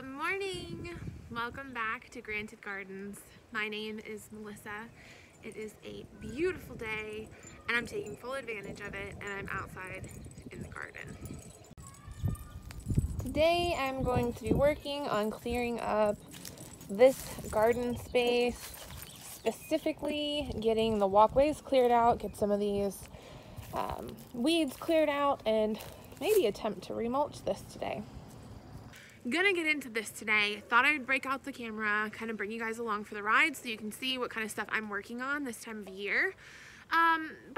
Good morning! Welcome back to Granted Gardens. My name is Melissa. It is a beautiful day and I'm taking full advantage of it, and I'm outside in the garden. Today I'm going to be working on clearing up this garden space, specifically getting the walkways cleared out, get some of these weeds cleared out, and maybe attempt to remulch this today. Gonna get into this today. Thought I'd break out the camera, kind of bring you guys along for the ride so you can see what kind of stuff I'm working on this time of year. But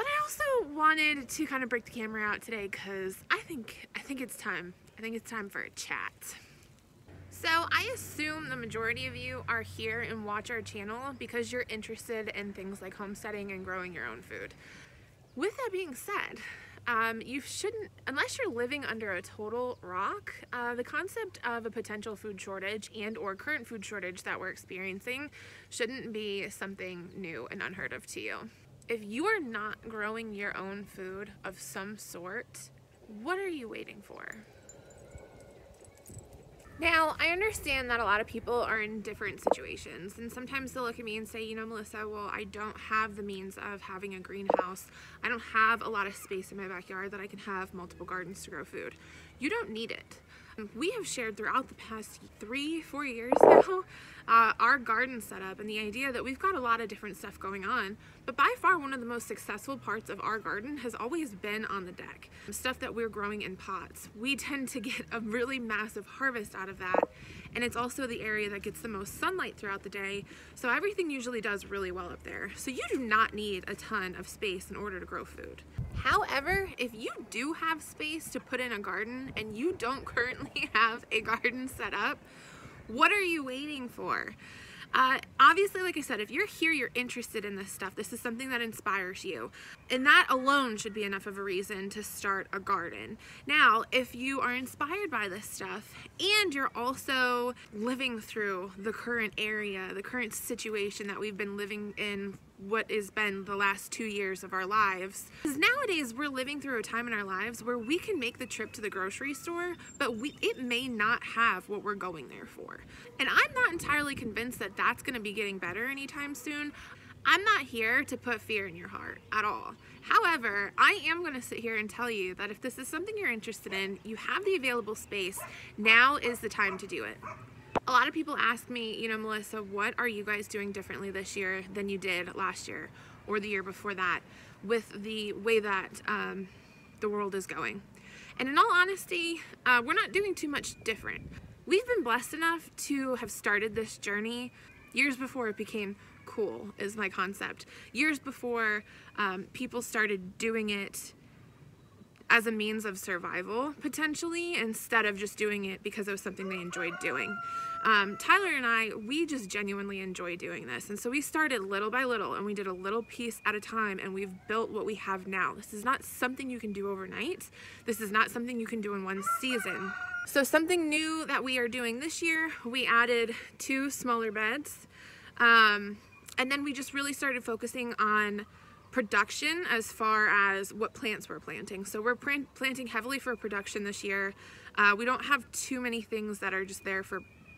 I also wanted to kind of break the camera out today because I think it's time. I think it's time for a chat. So I assume the majority of you are here and watch our channel because you're interested in things like homesteading and growing your own food. With that being said, you shouldn't, unless you're living under a total rock, the concept of a potential food shortage and or current food shortage that we're experiencing shouldn't be something new and unheard of to you. If you are not growing your own food of some sort, what are you waiting for? Now, I understand that a lot of people are in different situations, and sometimes they'll look at me and say, you know, Melissa, well, I don't have the means of having a greenhouse. I don't have a lot of space in my backyard that I can have multiple gardens to grow food. You don't need it. We have shared throughout the past 3-4 years now our garden setup and the idea that we've got a lot of different stuff going on, but by far one of the most successful parts of our garden has always been on the deck. Stuff that we're growing in pots. We tend to get a really massive harvest out of that, and it's also the area that gets the most sunlight throughout the day, so everything usually does really well up there. So you do not need a ton of space in order to grow food. However, if you do have space to put in a garden and you don't currently have a garden set up, what are you waiting for? Obviously, like I said, if you're here, you're interested in this stuff. This is something that inspires you, and that alone should be enough of a reason to start a garden. Now, if you are inspired by this stuff and you're also living through the current area, the current situation that we've been living in, what has been the last 2 years of our lives. Because nowadays we're living through a time in our lives where we can make the trip to the grocery store, but it may not have what we're going there for. And I'm not entirely convinced that that's going to be getting better anytime soon. I'm not here to put fear in your heart at all. However, I am going to sit here and tell you that if this is something you're interested in, you have the available space, now is the time to do it. A lot of people ask me, you know, Melissa, what are you guys doing differently this year than you did last year or the year before that with the way that the world is going? And in all honesty, we're not doing too much different. We've been blessed enough to have started this journey years before it became cool, is my concept. Years before people started doing it as a means of survival, potentially, instead of just doing it because it was something they enjoyed doing. Tyler and I, we just genuinely enjoy doing this, and so we started little by little, and we did a little piece at a time, and we've built what we have now. This is not something you can do overnight. This is not something you can do in one season. So something new that we are doing this year, we added 2 smaller beds, and then we just really started focusing on production as far as what plants we're planting. So we're planting heavily for production this year. We don't have too many things that are just there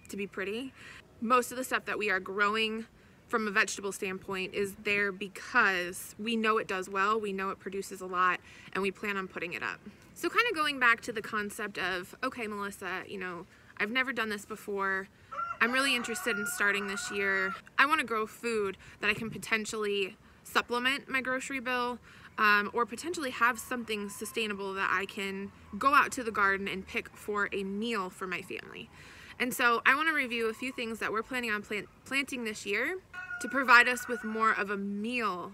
to be pretty. Most of the stuff that we are growing from a vegetable standpoint is there because we know it does well, we know it produces a lot, and we plan on putting it up. So kind of going back to the concept of, okay, Melissa, you know, I've never done this before. I'm really interested in starting this year. I want to grow food that I can potentially supplement my grocery bill, or potentially have something sustainable that I can go out to the garden and pick for a meal for my family. And so I want to review a few things that we're planning on planting this year to provide us with more of a meal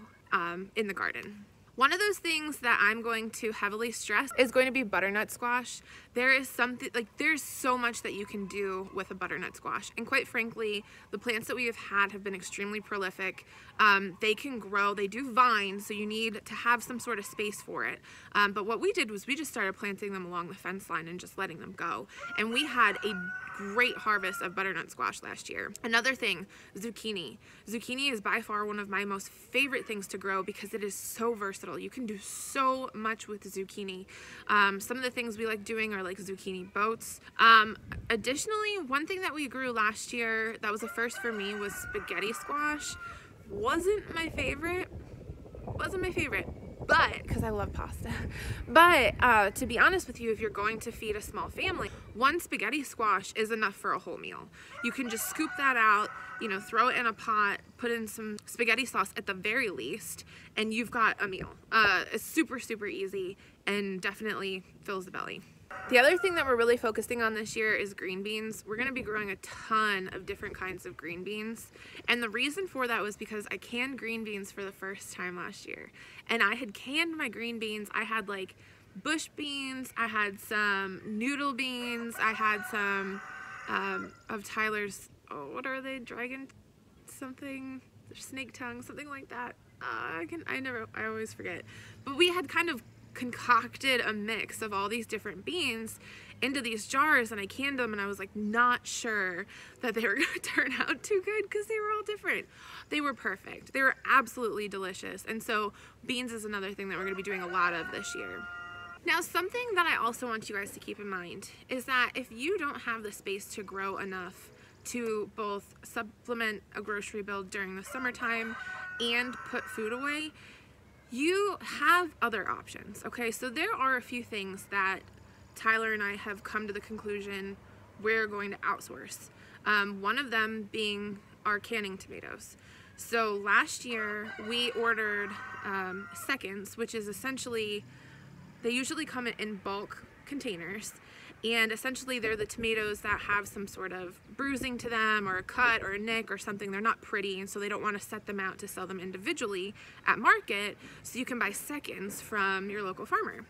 in the garden. One of those things that I'm going to heavily stress is going to be butternut squash. There is something, like, there's so much that you can do with a butternut squash, and quite frankly, the plants that we have had have been extremely prolific. They can grow, they do vines, so you need to have some sort of space for it. But what we did was we just started planting them along the fence line and just letting them go, and we had a great harvest of butternut squash last year. Another thing, zucchini. Zucchini is by far one of my most favorite things to grow because it is so versatile. versatile. You can do so much with zucchini. Some of the things we like doing are like zucchini boats. Additionally, one thing that we grew last year that was a first for me was spaghetti squash. Wasn't my favorite, but because I love pasta. But to be honest with you, if you're going to feed a small family, one spaghetti squash is enough for a whole meal. You can just scoop that out, you know, throw it in a pot, put in some spaghetti sauce at the very least, and you've got a meal. It's super, super easy and definitely fills the belly. The other thing that we're really focusing on this year is green beans. We're going to be growing a ton of different kinds of green beans. And the reason for that was because I canned green beans for the first time last year. And I had canned my green beans. I had like bush beans. I had some noodle beans. I had some of Tyler's, oh, what are they? Dragon something? Snake tongue, something like that. I always forget. But we had kind of concocted a mix of all these different beans into these jars, and I canned them, and I was like not sure that they were going to turn out too good because they were all different. They were perfect. They were absolutely delicious. And so beans is another thing that we're going to be doing a lot of this year. Now, something that I also want you guys to keep in mind is that if you don't have the space to grow enough to both supplement a grocery bill during the summertime and put food away, you have other options, okay? So there are a few things that Tyler and I have come to the conclusion we're going to outsource. One of them being our canning tomatoes. So last year we ordered seconds, which is essentially, they usually come in bulk containers, and essentially they're the tomatoes that have some sort of bruising to them or a cut or a nick or something. They're not pretty, and so they don't want to set them out to sell them individually at market, so you can buy seconds from your local farmer.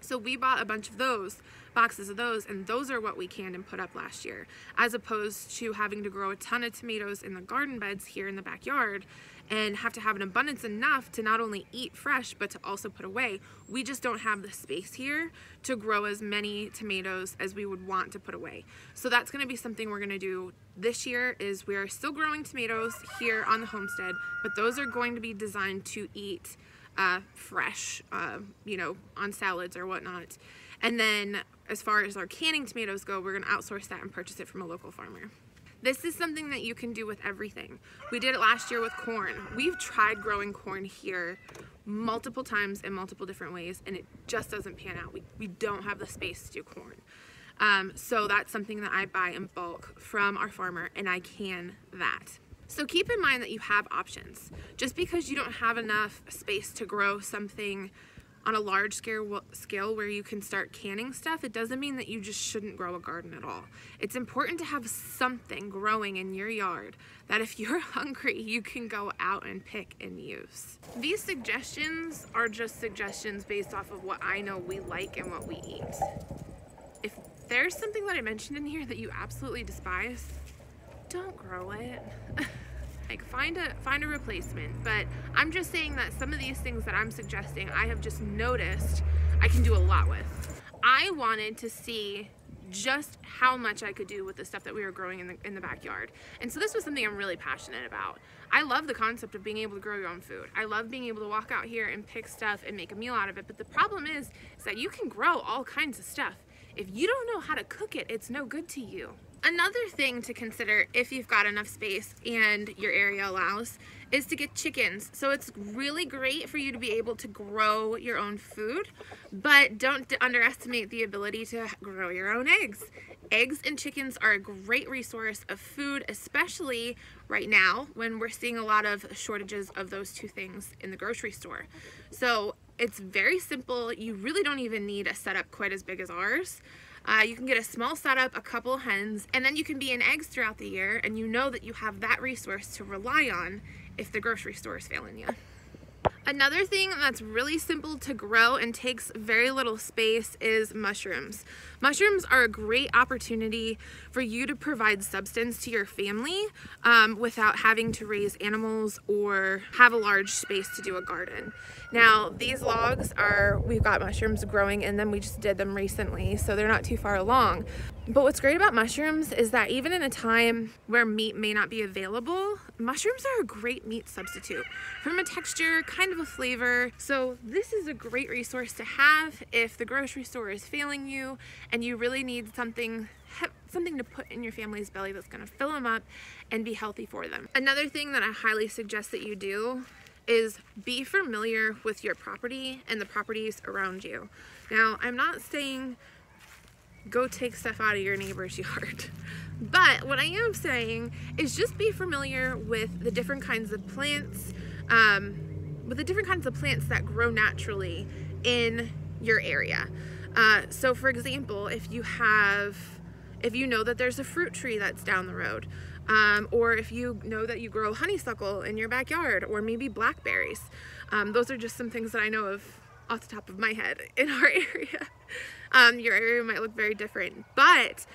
So we bought a bunch of those, boxes of those, and those are what we canned and put up last year, as opposed to having to grow a ton of tomatoes in the garden beds here in the backyard and have to have an abundance enough to not only eat fresh but to also put away. We just don't have the space here to grow as many tomatoes as we would want to put away. So that's going to be something we're going to do this year, is we are still growing tomatoes here on the homestead, but those are going to be designed to eat fresh, you know, on salads or whatnot. And then as far as our canning tomatoes go, we're going to outsource that and purchase it from a local farmer. This is something that you can do with everything. We did it last year with corn. We've tried growing corn here multiple times in multiple different ways, and it just doesn't pan out. We don't have the space to do corn. So that's something that I buy in bulk from our farmer, and I can that. So keep in mind that you have options. Just because you don't have enough space to grow something on a large scale where you can start canning stuff, it doesn't mean that you just shouldn't grow a garden at all. It's important to have something growing in your yard that if you're hungry, you can go out and pick and use. These suggestions are just suggestions based off of what I know we like and what we eat. If there's something that I mentioned in here that you absolutely despise, don't grow it. Like find a replacement. But I'm just saying that some of these things that I'm suggesting, I have just noticed I can do a lot with. I wanted to see just how much I could do with the stuff that we were growing in the backyard. And so this was something I'm really passionate about. I love the concept of being able to grow your own food. I love being able to walk out here and pick stuff and make a meal out of it. But the problem is that you can grow all kinds of stuff. If you don't know how to cook it, it's no good to you. Another thing to consider, if you've got enough space and your area allows, is to get chickens. So it's really great for you to be able to grow your own food, but don't underestimate the ability to grow your own eggs. Eggs and chickens are a great resource of food, especially right now when we're seeing a lot of shortages of those two things in the grocery store. So it's very simple. You really don't even need a setup quite as big as ours. You can get a small setup, a couple hens, and then you can be in eggs throughout the year, and you know that you have that resource to rely on if the grocery store is failing you. Another thing that's really simple to grow and takes very little space is mushrooms. Mushrooms are a great opportunity for you to provide substance to your family without having to raise animals or have a large space to do a garden. Now, these logs we've got mushrooms growing in them. We just did them recently, so they're not too far along. But what's great about mushrooms is that even in a time where meat may not be available, mushrooms are a great meat substitute from a texture, kind of a flavor. So this is a great resource to have if the grocery store is failing you and you really need something to put in your family's belly that's going to fill them up and be healthy for them. Another thing that I highly suggest that you do is be familiar with your property and the properties around you. Now, I'm not saying go take stuff out of your neighbor's yard. But what I am saying is just be familiar with the different kinds of plants, that grow naturally in your area. So for example, if you know that there's a fruit tree that's down the road, or if you know that you grow honeysuckle in your backyard, or maybe blackberries. Those are just some things that I know of off the top of my head in our area. Your area might look very different, but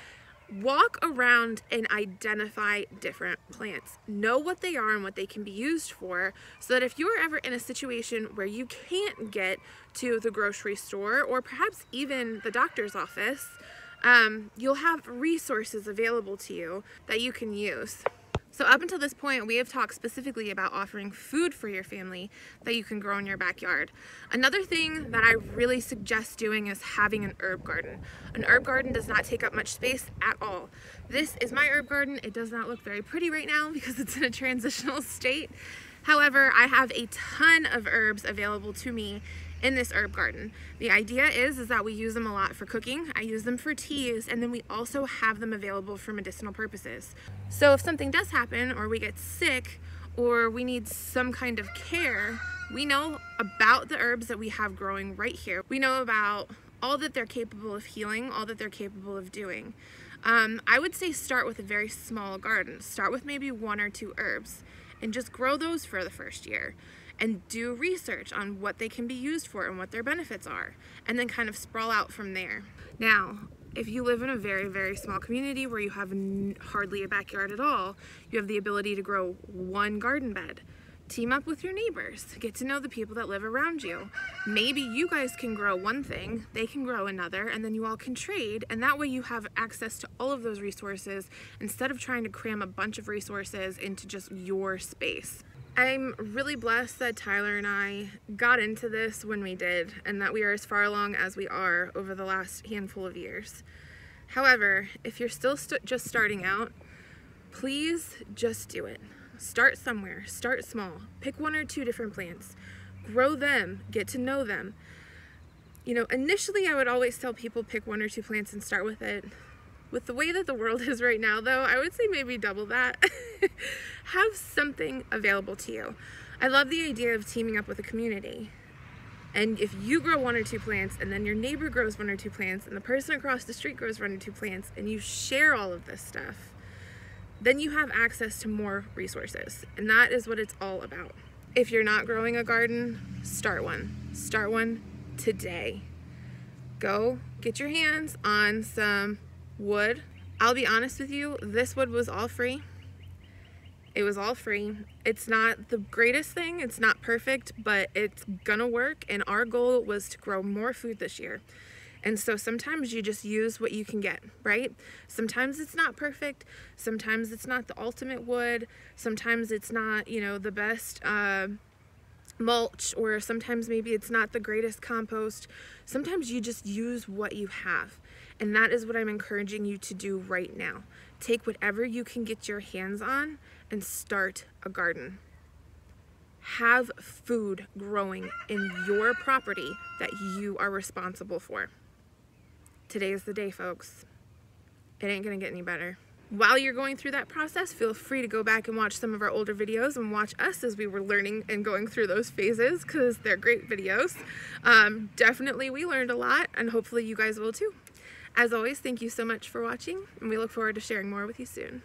walk around and identify different plants. Know what they are and what they can be used for, so that if you're ever in a situation where you can't get to the grocery store or perhaps even the doctor's office, you'll have resources available to you that you can use. So up until this point, we have talked specifically about offering food for your family that you can grow in your backyard. Another thing that I really suggest doing is having an herb garden. An herb garden does not take up much space at all. This is my herb garden. It does not look very pretty right now because it's in a transitional state. However, I have a ton of herbs available to me in this herb garden. The idea is that we use them a lot for cooking, I use them for teas, and then we also have them available for medicinal purposes. So if something does happen, or we get sick, or we need some kind of care, we know about the herbs that we have growing right here. We know about all that they're capable of healing, all that they're capable of doing. I would say start with a very small garden. Start with maybe 1 or 2 herbs and just grow those for the first year. And do research on what they can be used for and what their benefits are, and then kind of sprawl out from there. Now, if you live in a very, very small community where you have hardly a backyard at all, you have the ability to grow 1 garden bed. Team up with your neighbors, get to know the people that live around you. Maybe you guys can grow 1 thing, they can grow another, and then you all can trade, and that way you have access to all of those resources instead of trying to cram a bunch of resources into just your space. I'm really blessed that Tyler and I got into this when we did, and that we are as far along as we are over the last handful of years. However, if you're still just starting out, please just do it. Start somewhere, start small, pick 1 or 2 different plants, grow them, get to know them. You know, initially I would always tell people pick 1 or 2 plants and start with it. With the way that the world is right now though, I would say maybe double that. Have something available to you. I love the idea of teaming up with a community. And if you grow 1 or 2 plants, and then your neighbor grows 1 or 2 plants, and the person across the street grows 1 or 2 plants, and you share all of this stuff, then you have access to more resources. And that is what it's all about. If you're not growing a garden, start one. Start one today. Go get your hands on some wood. I'll be honest with you, this wood was all free. It was all free. It's not the greatest thing, it's not perfect, but it's gonna work, and our goal was to grow more food this year. And so sometimes you just use what you can get, right? Sometimes it's not perfect, sometimes it's not the ultimate wood, sometimes it's not, you know, the best mulch, or sometimes maybe it's not the greatest compost. Sometimes you just use what you have. And that is what I'm encouraging you to do right now. Take whatever you can get your hands on and start a garden. Have food growing in your property that you are responsible for. Today is the day, folks. It ain't gonna get any better. While you're going through that process, feel free to go back and watch some of our older videos and watch us as we were learning and going through those phases, because they're great videos. Definitely we learned a lot, and hopefully you guys will too. As always, thank you so much for watching, and we look forward to sharing more with you soon.